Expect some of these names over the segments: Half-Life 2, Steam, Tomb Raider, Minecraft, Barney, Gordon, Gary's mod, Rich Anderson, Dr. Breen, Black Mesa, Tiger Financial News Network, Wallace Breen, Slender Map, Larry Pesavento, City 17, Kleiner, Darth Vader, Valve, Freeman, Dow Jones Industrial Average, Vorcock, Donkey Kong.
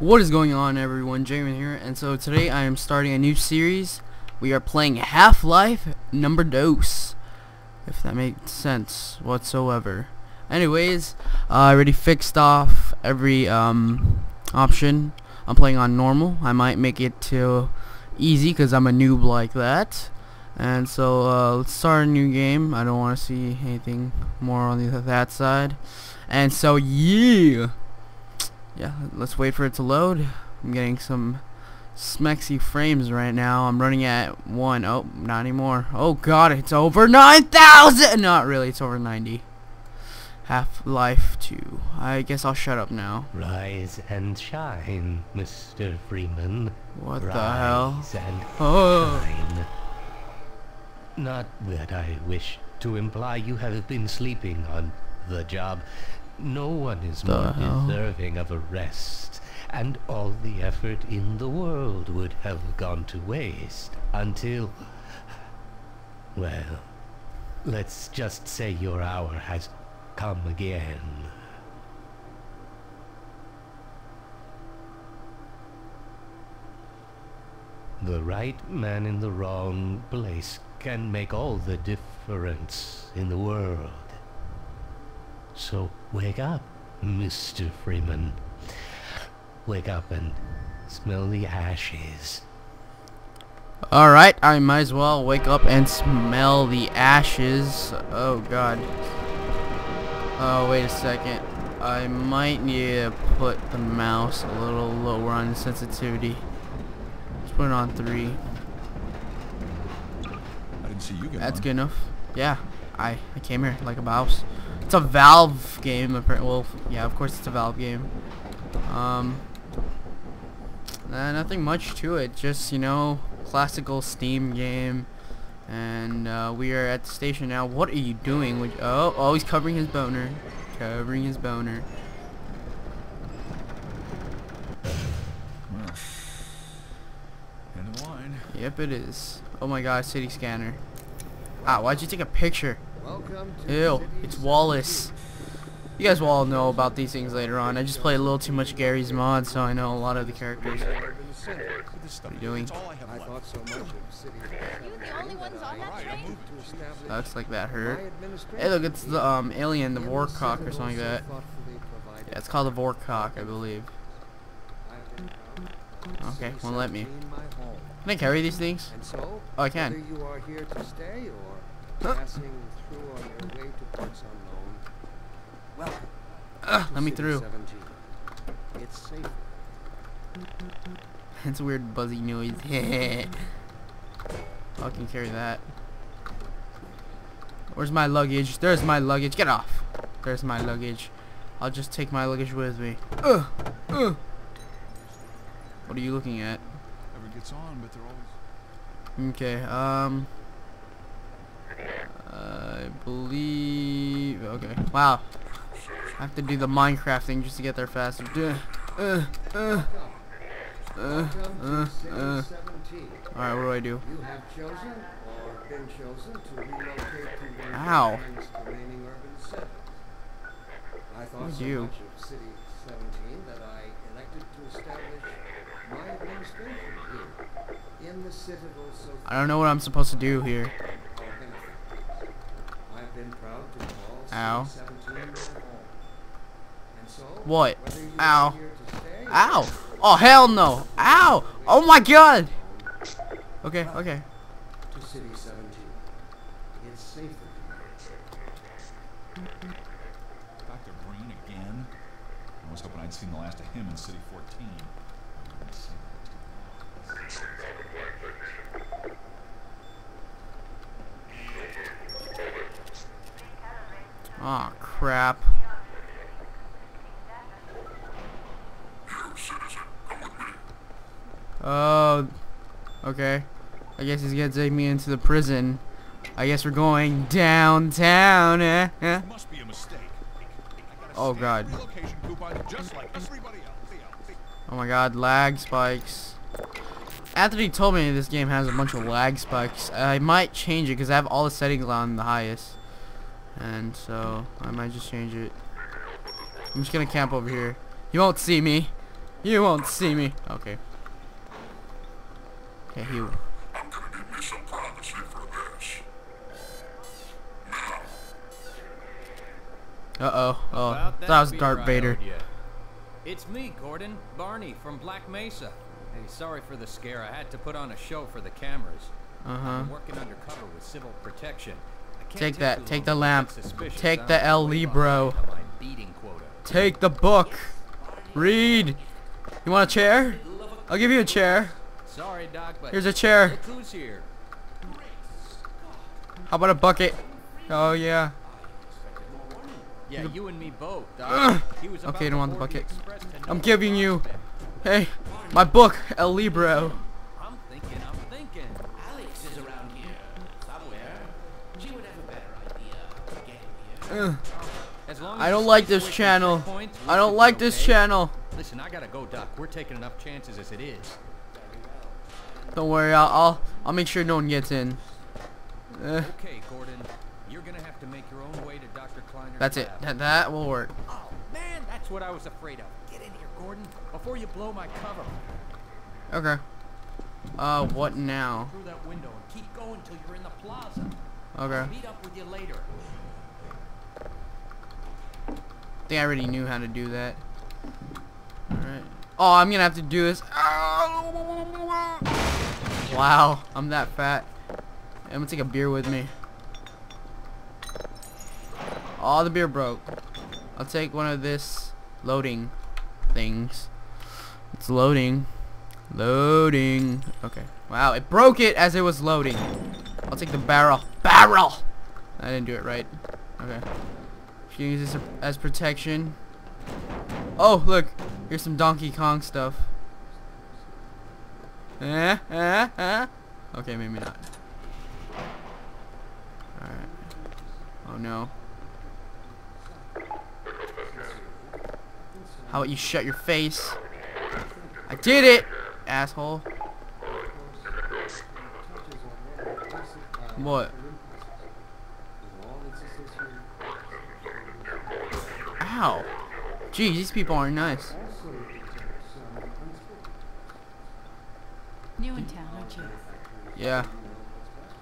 What is going on, everyone? Jamin here, and so today I am starting a new series. We are playing Half-Life number dose, if that makes sense whatsoever. Anyways, I already fixed off every option. I'm playing on normal. I might make it to easy because I'm a noob like that. And so let's start a new game. I don't want to see anything more on that side. And so yeah, let's wait for it to load. I'm getting some smexy frames right now. I'm running at 1. Oh, not anymore. Oh god, it's over 9,000! Not really, it's over 90. Half-Life 2. I guess I'll shut up now. Rise and shine, Mr. Freeman. What the hell? Rise and shine. Not that I wish to imply you have been sleeping on the job. No one is more deserving of a rest, and all the effort in the world would have gone to waste until, well, let's just say your hour has come again. The right man in the wrong place can make all the difference in the world. So wake up, Mr. Freeman. Wake up and smell the ashes. Alright, I might as well wake up and smell the ashes. Oh god. Oh, wait a second. I might need to put the mouse a little lower on the sensitivity. Let's put it on 3. I didn't see you get That's on. Good enough. Yeah, I came here like a mouse. It's a Valve game, apparently. Well, yeah, of course it's a Valve game. Nothing much to it, just, you know, classical Steam game. And we are at the station now. What are you doing? Oh, he's covering his boner. Covering his boner. Well, end of line. Yep, it is. Oh my god, city scanner. Ah, why'd you take a picture? Ew, it's Wallace. You guys will all know about these things later on. I just play a little too much Gary's mod, so I know a lot of the characters. What are you doing? Sucks like that hurt. Hey look, it's the alien, the Vorcock or something like that. Yeah, it's called the Vorcock, I believe. Okay, won't let me. Can I carry these things? Oh, I can. Passing through on your way to parts unknown. Well, let me through. It's safe. That's a weird buzzy noise. I can carry that. Where's my luggage? There's my luggage. Get off. There's my luggage. I'll just take my luggage with me. What are you looking at? Never gets on, but they're always. Okay. I believe... Okay. Wow. I have to do the Minecraft thing just to get there faster. Alright, what do I do? You have chosen or been chosen to relocate to one of the name's remaining urban centers. I thought so much of City 17 that I elected to establish my administration here in the citadel. I don't know what I'm supposed to do here. Ow. What? Ow. Ow. Oh, hell no. Ow. Oh, my God. Okay, okay. Dr. Breen again? I was hoping I'd seen the last of him in City 14. Aw, oh, crap. Oh, okay. I guess he's gonna take me into the prison. I guess we're going downtown, eh? This must be a mistake. Oh god. Oh my god, lag spikes. Anthony told me this game has a bunch of lag spikes. I might change it because I have all the settings on the highest. And so I might just change it. I'm just gonna camp over here. You won't see me. You won't see me. Okay. Okay, you. I'm gonna give me some privacy for this. Now. Oh, that was Darth Vader. It's me, Gordon, Barney from Black Mesa. Hey, sorry for the scare. I had to put on a show for the cameras. I'm working undercover with civil protection. Take that. Take the lamp. Take the El Libro. Take the book. Read. You want a chair? I'll give you a chair. Sorry, Doc, but here's a chair. How about a bucket? Oh yeah. Yeah, you and me both. Okay, I don't want the bucket. I'm giving you. Hey, my book, El Libro. I don't like this channel. I don't like this channel. Listen, I gotta go, Doc. We're taking enough chances as it is. Don't worry, I'll make sure no one gets in. Okay, Gordon, you're gonna have to make your own way to Dr. Kleiner. That's it. That will work. Oh man, that's what I was afraid of. Get in here, Gordon, before you blow my cover. Okay. What now? Through that window and keep going till you're in the plaza. Okay. I'll meet up with you later. I think I already knew how to do that. Alright. Oh, I'm gonna have to do this. Wow, I'm that fat. I'm gonna take a beer with me. Oh, the beer broke. I'll take one of this loading things. It's loading. Loading. Okay. Wow, it broke it as it was loading. I'll take the barrel. Barrel! I didn't do it right. Okay. Use this as protection. Oh, look, here's some Donkey Kong stuff. Okay, maybe not. All right. Oh no. How about you shut your face? I did it, asshole. What? Wow. Geez, these people aren't nice. New in town, aren't you? Yeah.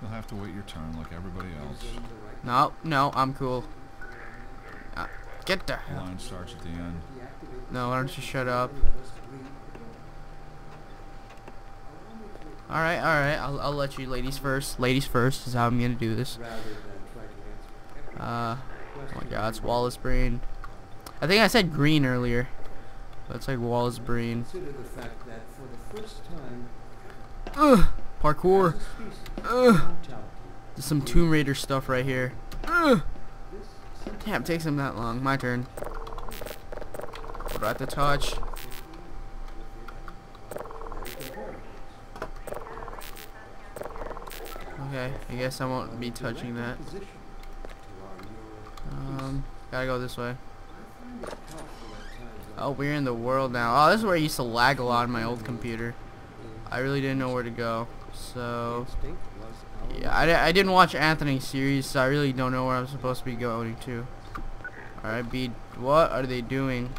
You'll have to wait your turn like everybody else. No, I'm cool. Get the hell. Line starts at the end. No, why don't you shut up? Alright. I'll let you ladies first. Ladies first is how I'm gonna do this. Oh my God, it's Wallace Breen. I think I said green earlier. That's like Wallace Breen. Ugh! Parkour! Ugh! There's some Tomb Raider stuff right here. Ugh! Damn, it takes him that long. My turn. What do I have to touch? Okay, I guess I won't be touching that. Gotta go this way. Oh, we're in the world now. Oh, this is where I used to lag a lot on my old computer. I really didn't know where to go. So, yeah, I didn't watch Anthony's series, so I really don't know where I'm supposed to be going to. Alright, what are they doing?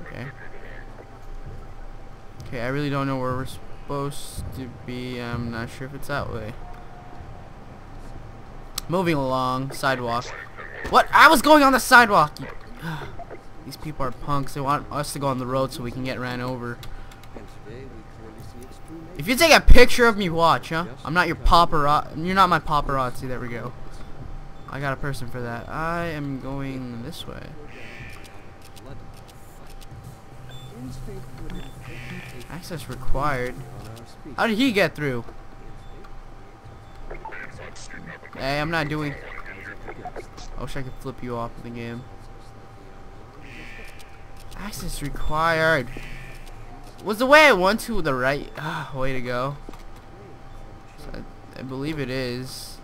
Okay. Okay, I really don't know where we're supposed to be. I'm not sure if it's that way. Moving along, sidewalk. What? I was going on the sidewalk! These people are punks. They want us to go on the road so we can get ran over. If you take a picture of me, watch, huh? I'm not your paparazzi. You're not my paparazzi. There we go. I got a person for that. I am going this way. Access required. How did he get through? Hey, I'm not doing... I wish I could flip you off of the game. Access required. Was the way I went to the right? Ah, way to go. So I believe it is.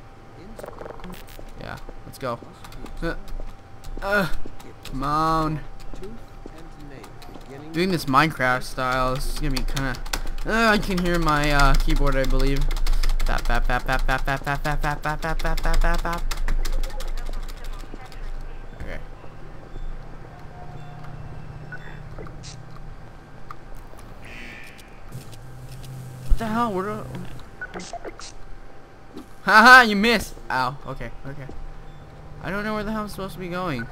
Yeah, let's go. Come on. Doing this Minecraft style, this is gonna be kinda... I can hear my keyboard, I believe. Bap, bap, bap, bap, bap, bap, bap, bap, bap, bap, bap, bap, bap, bap, bap. What the hell? Where? Haha, you missed. Ow. Okay, okay. I don't know where the hell I'm supposed to be going.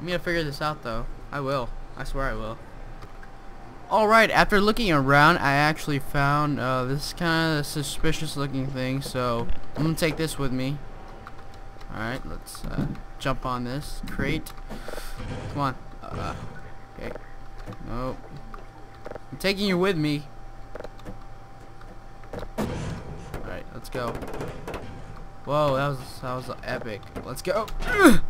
I'm gonna figure this out though. I will. I swear I will. Alright, after looking around, I actually found this kind of suspicious looking thing, so I'm gonna take this with me. Alright, let's jump on this crate. Come on. Okay. Nope. I'm taking you with me. Alright, let's go. Whoa, that was epic. Let's go. I'm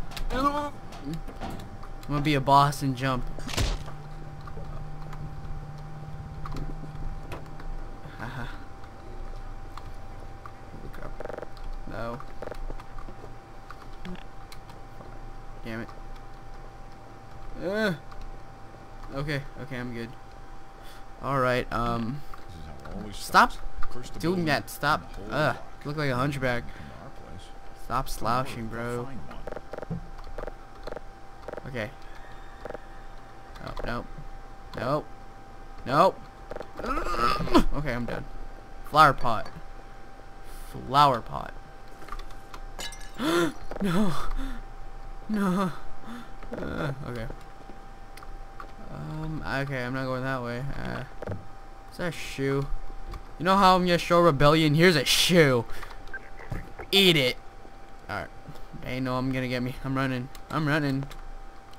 gonna be a boss and jump. Haha. Look up. No. Damn it. Okay, okay, I'm good. Alright, stop doing that, stop. Look like a hunchback. Stop slouching, bro. Okay. Oh, nope. Nope. Nope. Okay, I'm done. Flower pot. Flower pot. No. No. Okay. Okay, I'm not going that way. Is that a shoe? You know how I'm gonna show rebellion? Here's a shoe. Eat it. Alright. They know I'm gonna get me. I'm running. I'm running.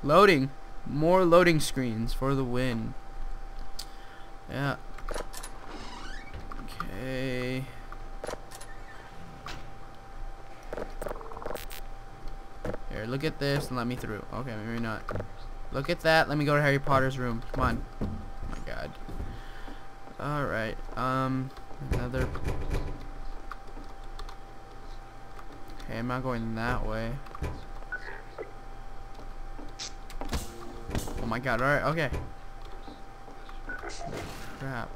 Loading. More loading screens for the win. Yeah. Okay. Here, look at this and let me through. Okay, maybe not. Look at that. Let me go to Harry Potter's room. Come on. Oh my god. Alright. Another... Okay, I'm not going that way. Oh my god. Alright, okay. Crap.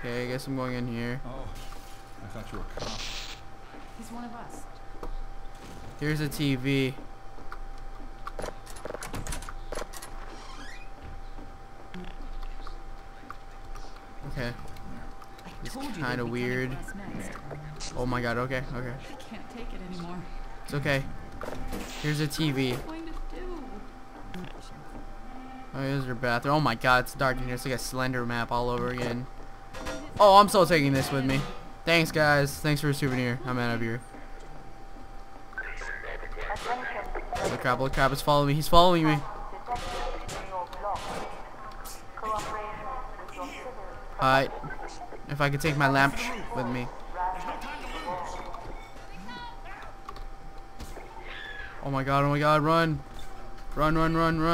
Okay, I guess I'm going in here. Oh, I thought you were a cop. He's one of us. Here's a TV. Okay. It's kind of weird. Oh my god, okay, okay. I can't take it anymore. It's okay. Here's a TV. Oh, here's your bathroom. Oh my god, it's dark in here. It's like a Slender Map all over again. Oh, I'm still taking this with me. Thanks, guys. Thanks for a souvenir. I'm out of here. Look crap, it's following me. He's following me. Alright. If I could take my lamp with me. Oh my god, run. Run, run, run, run.